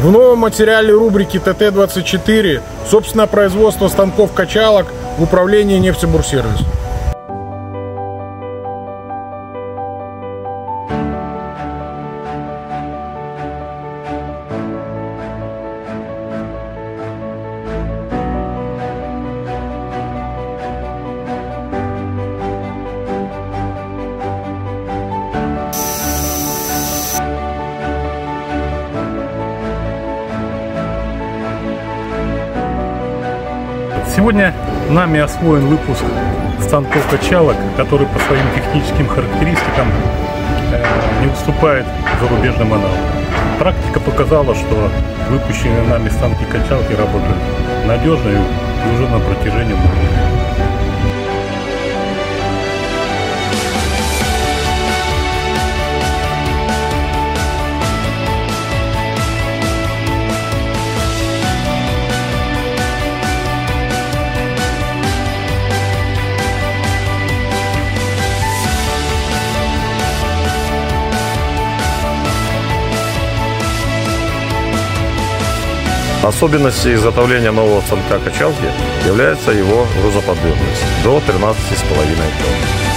В новом материале рубрики ТТ-24 собственное производство станков-качалок в управлении Нефтебурсервис. Сегодня нами освоен выпуск станков-качалок, который по своим техническим характеристикам не уступает зарубежным аналогам. Практика показала, что выпущенные нами станки-качалки работают надежно и уже на протяжении многих лет. Особенностью изготовления нового станка-качалки является его грузоподъемность до 13,5 тонн.